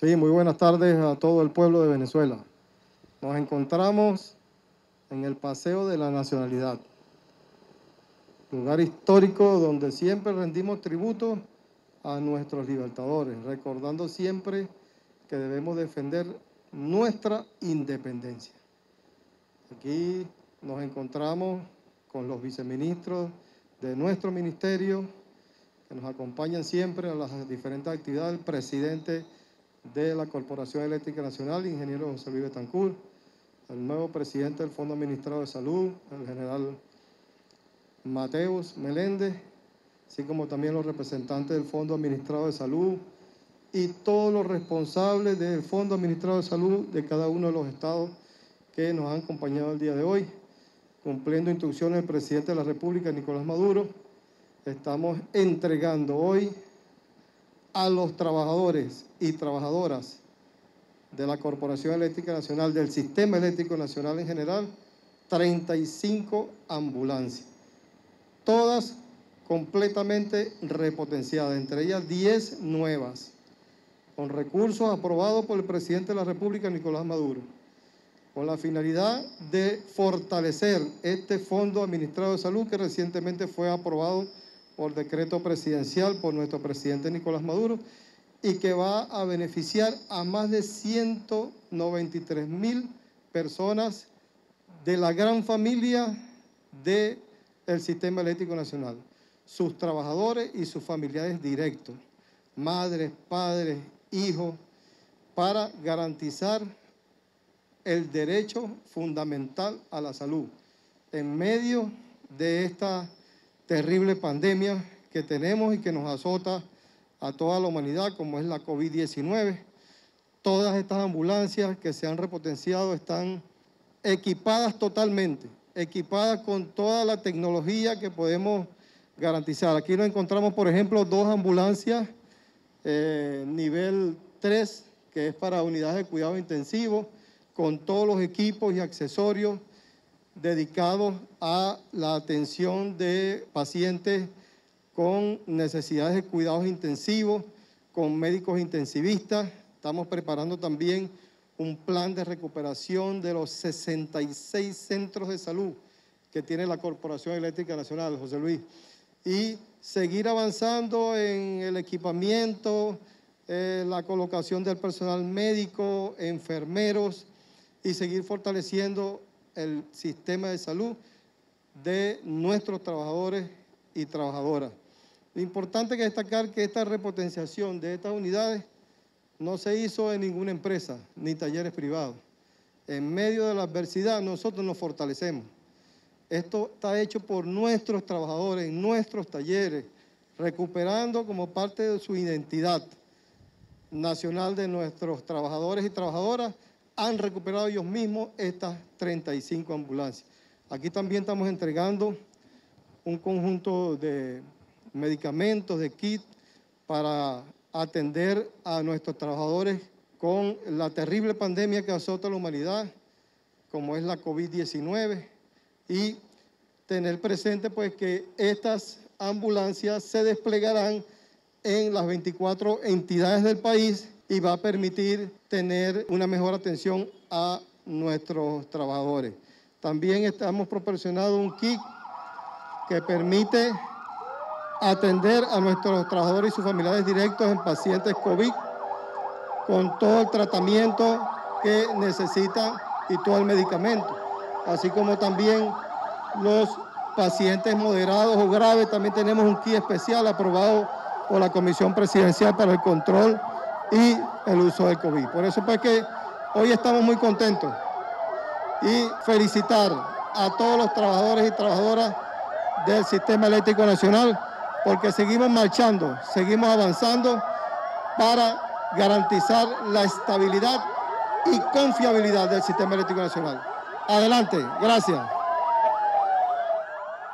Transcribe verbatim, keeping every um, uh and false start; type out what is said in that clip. Sí, muy buenas tardes a todo el pueblo de Venezuela. Nos encontramos en el Paseo de la Nacionalidad, lugar histórico donde siempre rendimos tributo a nuestros libertadores, recordando siempre que debemos defender nuestra independencia. Aquí nos encontramos con los viceministros de nuestro ministerio, que nos acompañan siempre a las diferentes actividades, el presidente de la Corporación Eléctrica Nacional, ingeniero José Luis Betancur, el nuevo presidente del Fondo Administrado de Salud, el general Mateos Meléndez, así como también los representantes del Fondo Administrado de Salud y todos los responsables del Fondo Administrado de Salud de cada uno de los estados que nos han acompañado el día de hoy. Cumpliendo instrucciones del presidente de la República, Nicolás Maduro, estamos entregando hoy a los trabajadores y trabajadoras de la Corporación Eléctrica Nacional, del Sistema Eléctrico Nacional en general, treinta y cinco ambulancias, todas completamente repotenciadas, entre ellas diez nuevas, con recursos aprobados por el presidente de la República, Nicolás Maduro, con la finalidad de fortalecer este Fondo Administrado de Salud que recientemente fue aprobado por decreto presidencial por nuestro presidente Nicolás Maduro y que va a beneficiar a más de ciento noventa y tres mil personas de la gran familia del Sistema Eléctrico Nacional, sus trabajadores y sus familiares directos, madres, padres, hijos, para garantizar el derecho fundamental a la salud en medio de esta terrible pandemia que tenemos y que nos azota a toda la humanidad, como es la COVID diecinueve. Todas estas ambulancias que se han repotenciado están equipadas totalmente, equipadas con toda la tecnología que podemos garantizar. Aquí nos encontramos, por ejemplo, dos ambulancias eh, nivel tres, que es para unidades de cuidado intensivo, con todos los equipos y accesorios dedicados a la atención de pacientes con necesidades de cuidados intensivos, con médicos intensivistas. Estamos preparando también un plan de recuperación de los sesenta y seis centros de salud que tiene la Corporación Eléctrica Nacional, José Luis, y seguir avanzando en el equipamiento, eh, la colocación del personal médico, enfermeros, y seguir fortaleciendo el sistema de salud de nuestros trabajadores y trabajadoras. Lo importante es destacar que esta repotenciación de estas unidades no se hizo en ninguna empresa ni talleres privados. En medio de la adversidad nosotros nos fortalecemos. Esto está hecho por nuestros trabajadores, en nuestros talleres, recuperando como parte de su identidad nacional de nuestros trabajadores y trabajadoras. Han recuperado ellos mismos estas treinta y cinco ambulancias. Aquí también estamos entregando un conjunto de medicamentos, de kits, para atender a nuestros trabajadores con la terrible pandemia que azota a la humanidad, como es la COVID diecinueve, y tener presente pues que estas ambulancias se desplegarán en las veinticuatro entidades del país y va a permitir tener una mejor atención a nuestros trabajadores. También estamos proporcionando un kit que permite atender a nuestros trabajadores y sus familiares directos en pacientes COVID con todo el tratamiento que necesitan y todo el medicamento, así como también los pacientes moderados o graves. También tenemos un kit especial aprobado por la Comisión Presidencial para el Control y el uso del COVID. Por eso pues que hoy estamos muy contentos y felicitar a todos los trabajadores y trabajadoras del Sistema Eléctrico Nacional, porque seguimos marchando, seguimos avanzando para garantizar la estabilidad y confiabilidad del Sistema Eléctrico Nacional. Adelante, gracias.